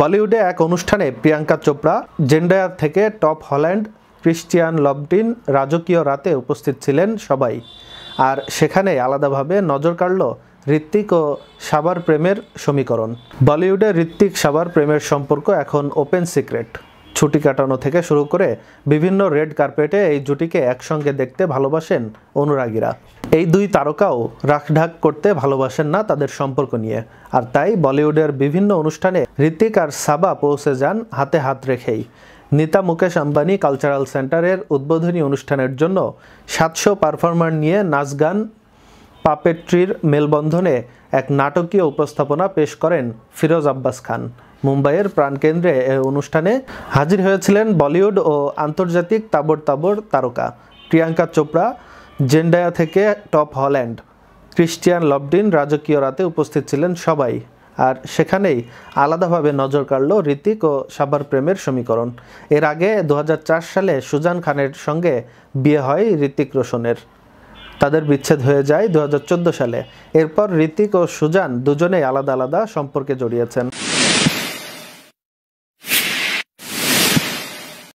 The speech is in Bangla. বলিউডে এক অনুষ্ঠানে প্রিয়াঙ্কা চোপড়া, জেন্ডায়া থেকে টম হল্যান্ড, ক্রিশ্চিয়ান লবটিন রাজকীয় রাতে উপস্থিত ছিলেন সবাই। আর সেখানে আলাদাভাবে নজর কাড়ল হৃত্বিক ও সাবার প্রেমের সমীকরণ। বলিউডে হৃত্বিক সাবার প্রেমের সম্পর্ক এখন ওপেন সিক্রেট। ছুটি কাটানো থেকে শুরু করে বিভিন্ন রেড কার্পেটে এই জুটিকে একসঙ্গে দেখতে ভালোবাসেন অনুরাগীরা। এই দুই তারকাও রাখঢাক করতে ভালোবাসেন না তাদের সম্পর্ক নিয়ে, আর তাই বলিউডের বিভিন্ন অনুষ্ঠানে হৃত্বিক আর সাবা পৌঁছে যান হাতে হাত রেখেই। নিতা মুকেশ আম্বানি কালচারাল সেন্টারের উদ্বোধনী অনুষ্ঠানের জন্য 700 পারফর্মার নিয়ে নাচ গান পাপেট্রির মেলবন্ধনে এক নাটকীয় উপস্থাপনা পেশ করেন ফিরোজ আব্বাস খান। মুম্বাইয়ের প্রাণকেন্দ্রে এই অনুষ্ঠানে হাজির হয়েছিলেন বলিউড ও আন্তর্জাতিক তাবড় তাবড় তারকা। প্রিয়াঙ্কা চোপড়া, জেন্ডায়া থেকে টম হল্যান্ড, ক্রিশ্চিয়ান লবটিন রাজকীয় রাতে উপস্থিত ছিলেন সবাই। আর সেখানেই আলাদাভাবে নজর কাড়ল হৃত্বিক ও সাবার প্রেমের সমীকরণ। এর আগে 2004 সালে সুজান খানের সঙ্গে বিয়ে হয় হৃত্বিক রোশনের। তাদের বিচ্ছেদ হয়ে যায় 2014 সালে। এরপর হৃত্বিক ও সুজান দুজনেই আলাদা আলাদা সম্পর্কে জড়িয়েছেন।